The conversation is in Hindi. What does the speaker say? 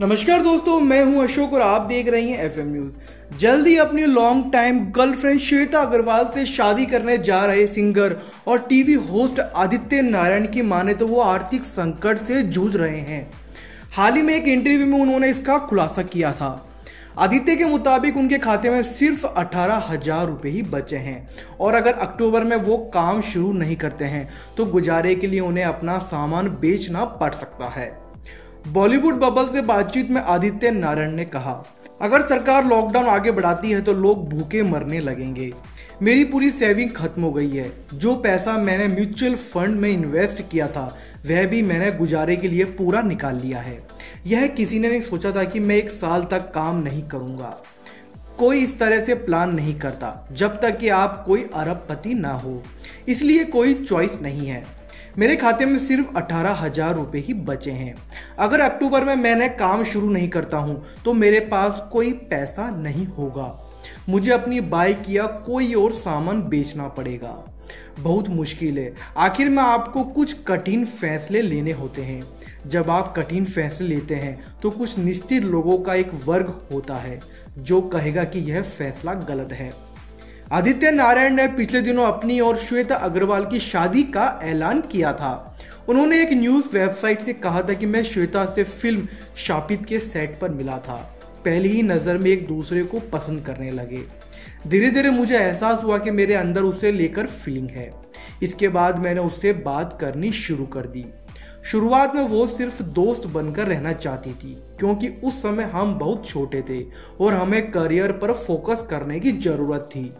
नमस्कार दोस्तों, मैं हूं अशोक और आप देख रहे हैं FM न्यूज। जल्दी अपनी long time girlfriend Shweta Agarwal से शादी करने जा रहे सिंगर और टीवी होस्ट आदित्य नारायण की माने तो वो आर्थिक संकट से जूझ रहे हैं। हाल ही में एक इंटरव्यू में उन्होंने इसका खुलासा किया था। आदित्य के मुताबिक उनके खाते में सिर्फ 18,000 रुपये ही बचे हैं और अगर अक्टूबर में वो काम शुरू नहीं करते हैं तो गुजारे के लिए उन्हें अपना सामान बेचना पड़ सकता है। बॉलीवुड बबल से बातचीत में आदित्य नारायण ने कहा, अगर सरकार लॉकडाउन आगे बढ़ाती है तो लोग भूखे मरने लगेंगे। मेरी पूरी सेविंग खत्म हो गई है। जो पैसा मैंने म्यूचुअल फंड में इन्वेस्ट किया था वह भी मैंने गुजारे के लिए पूरा निकाल लिया है। यह किसी ने नहीं सोचा था कि मैं 1 साल तक काम नहीं करूंगा। कोई इस तरह से प्लान नहीं करता जब तक कि आप कोई अरबपति ना हो, इसलिए कोई चॉइस नहीं है। मेरे खाते में सिर्फ 18,000 रुपये ही बचे हैं। अगर अक्टूबर में मैंने काम शुरू नहीं करता हूँ तो मेरे पास कोई पैसा नहीं होगा। मुझे अपनी बाइक या कोई और सामान बेचना पड़ेगा। बहुत मुश्किल है। आखिर में आपको कुछ कठिन फैसले लेने होते हैं। जब आप कठिन फैसले लेते हैं तो कुछ निश्चित लोगों का एक वर्ग होता है जो कहेगा कि यह फैसला गलत है। आदित्य नारायण ने पिछले दिनों अपनी और श्वेता अग्रवाल की शादी का ऐलान किया था। उन्होंने एक न्यूज़ वेबसाइट से कहा था कि मैं श्वेता से फिल्म शापित के सेट पर मिला था। पहली ही नज़र में एक दूसरे को पसंद करने लगे। धीरे धीरे मुझे एहसास हुआ कि मेरे अंदर उसे लेकर फीलिंग है। इसके बाद मैंने उससे बात करनी शुरू कर दी। शुरुआत में वो सिर्फ दोस्त बनकर रहना चाहती थी क्योंकि उस समय हम बहुत छोटे थे और हमें करियर पर फोकस करने की ज़रूरत थी।